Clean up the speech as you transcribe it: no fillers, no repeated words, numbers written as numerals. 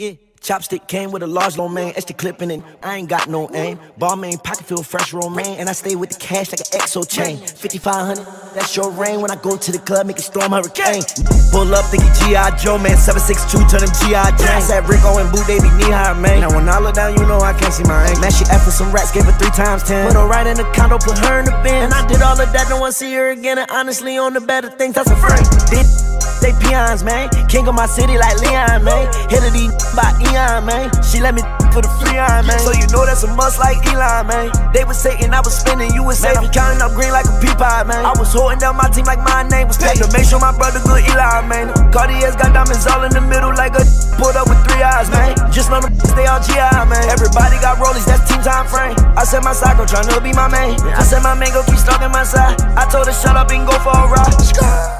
Yeah, chopstick came with a large Lo Mein, extra clip in it, I ain't got no aim. Ball main, pocket feel fresh romaine, and I stay with the cash like an XO chain. 5500, that's your reign. When I go to the club, make it storm hurricane. Pull up, think he G.I. Joe, man, 762, turn him G.I. Jane. I said Rico and Boo, they be knee-high, man. Now when I look down, you know I can't see my aim. Man, she F with some rats, gave her 3 times 10. Put her right in the condo, put her in the bin. And I did all of that, no one see her again. And honestly, on the better things, that's a friend. They peons, man. King of my city like Leon, man. Hit of these by Eon, man. She let me for the free iron, man. So you know that's a must like Elon, man. They was saying I was spending, you was saving. I'm counting up green like a peapod, man. I was holding down my team like my name was Peyton. To make sure my brother good Eli, man. Cartier's got diamonds all in the middle like a pulled up with 3 eyes, man. Just know them they all GI, man. Everybody got Rollies, that's team time frame. I said my psycho trying to be my main. I said my man go keep stalking my side. I told her shut up and go for a ride.